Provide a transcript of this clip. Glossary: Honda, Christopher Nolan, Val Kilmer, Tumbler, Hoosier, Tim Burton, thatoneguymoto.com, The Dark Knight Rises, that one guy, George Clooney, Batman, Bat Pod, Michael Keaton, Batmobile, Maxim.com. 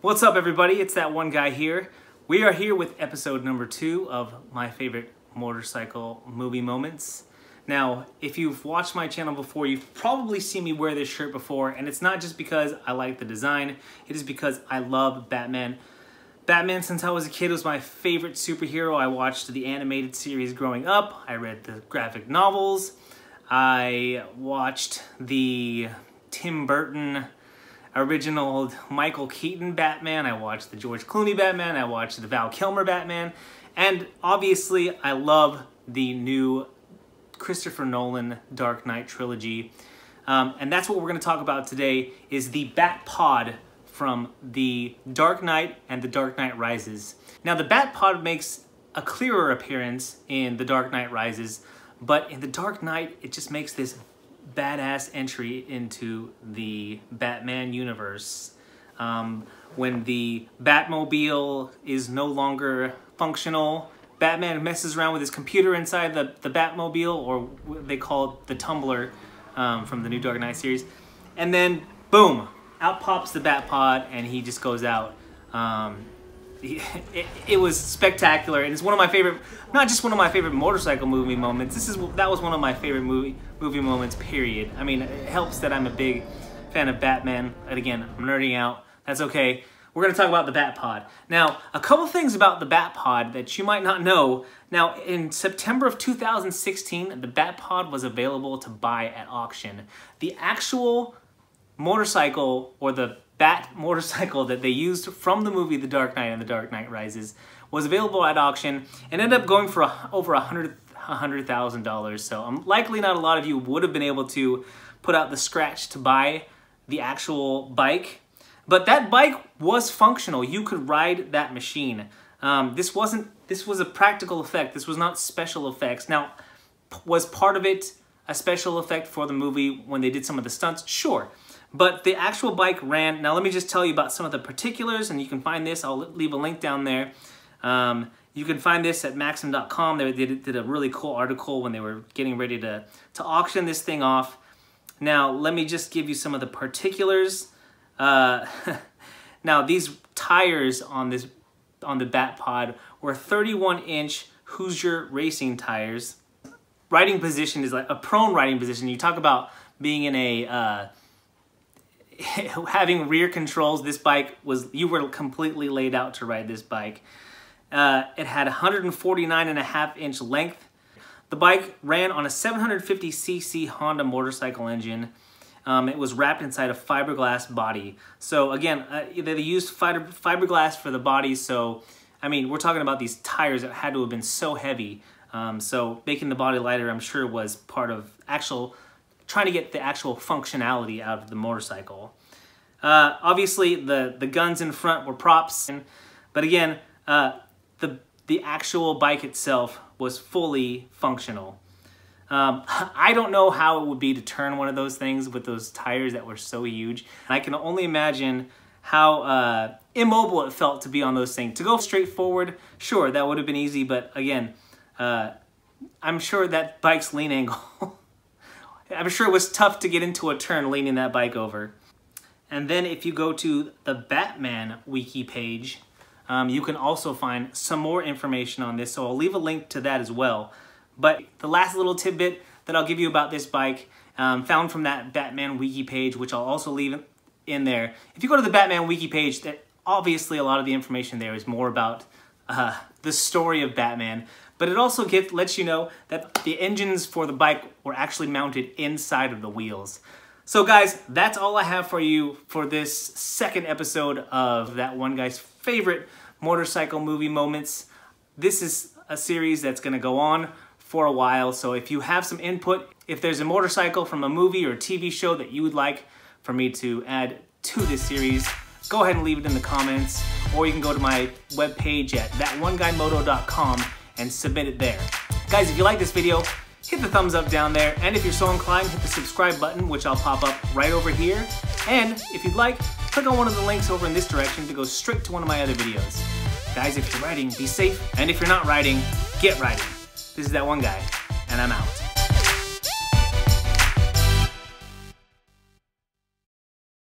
What's up, everybody? It's that one guy here. We are here with episode number 2 of my favorite motorcycle movie moments. Now, if you've watched my channel before, you've probably seen me wear this shirt before, and it's not just because I like the design, it is because I love Batman. Batman, since I was a kid, was my favorite superhero. I watched the animated series growing up. I read the graphic novels. I watched the Tim Burton original Michael Keaton Batman. I watched the George Clooney Batman. I watched the Val Kilmer Batman. And obviously, I love the new Christopher Nolan Dark Knight trilogy. And that's what we're going to talk about today is the Bat Pod from The Dark Knight and The Dark Knight Rises. Now, the Bat Pod makes a clearer appearance in The Dark Knight Rises, but in The Dark Knight, it just makes this badass entry into the Batman universe. When the Batmobile is no longer functional, Batman messes around with his computer inside the Batmobile, or what they call it, the Tumbler, from the new Dark Knight series. And then, boom, out pops the Bat Pod, and he just goes out. It was spectacular, and it's one of my favorite, not just one of my favorite motorcycle movie moments, that was one of my favorite movie moments, period. I mean, it helps that I'm a big fan of Batman, and again, I'm nerding out, that's okay. We're gonna talk about the Bat Pod. Now, a couple things about the Bat Pod that you might not know. Now, in September of 2016, the Bat Pod was available to buy at auction. The actual motorcycle, or the Bat motorcycle that they used from the movie The Dark Knight and The Dark Knight Rises, was available at auction and ended up going for over $100,000. So likely not a lot of you would have been able to put out the scratch to buy the actual bike. But that bike was functional. You could ride that machine. This was a practical effect. This was not special effects. Now, was part of it a special effect for the movie when they did some of the stunts? Sure. But the actual bike ran. Now, let me just tell you about some of the particulars, and you can find this. I'll leave a link down there. You can find this at Maxim.com. They did a really cool article when they were getting ready to auction this thing off. Now, let me just give you some of the particulars. Now, these tires on the Bat Pod were 31-inch Hoosier racing tires. Riding position is like a prone riding position. You talk about being in a having rear controls. This bike was, you were completely laid out to ride this bike. It had 149.5-inch length. The bike ran on a 750cc Honda motorcycle engine. It was wrapped inside a fiberglass body. So again, they used fiberglass for the body. So, I mean, we're talking about these tires that had to have been so heavy. So making the body lighter, I'm sure, was part of trying to get the actual functionality out of the motorcycle. Obviously, the guns in front were props. But again, the actual bike itself was fully functional. I don't know how it would be to turn one of those things with those tires that were so huge. And I can only imagine how immobile it felt to be on those things. To go straight forward, sure, that would have been easy, but again, I'm sure that bike's lean angle, I'm sure it was tough to get into a turn leaning that bike over. And then if you go to the Batman wiki page, you can also find some more information on this, so I'll leave a link to that as well. But the last little tidbit that I'll give you about this bike, found from that Batman wiki page, which I'll also leave in there. If you go to the Batman wiki page, that obviously a lot of the information there is more about the story of Batman, but it also lets you know that the engines for the bike were actually mounted inside of the wheels. So guys, that's all I have for you for this second episode of That One Guy's Favorite Motorcycle Movie Moments. This is a series that's gonna go on for a while, so if you have some input, if there's a motorcycle from a movie or a TV show that you would like for me to add to this series, go ahead and leave it in the comments, or you can go to my webpage at thatoneguymoto.com and submit it there. Guys, if you like this video, hit the thumbs up down there, and if you're so inclined, hit the subscribe button, which I'll pop up right over here, and if you'd like, click on one of the links over in this direction to go straight to one of my other videos. Guys, if you're riding, be safe, and if you're not riding, get riding. This is That One Guy, and I'm out.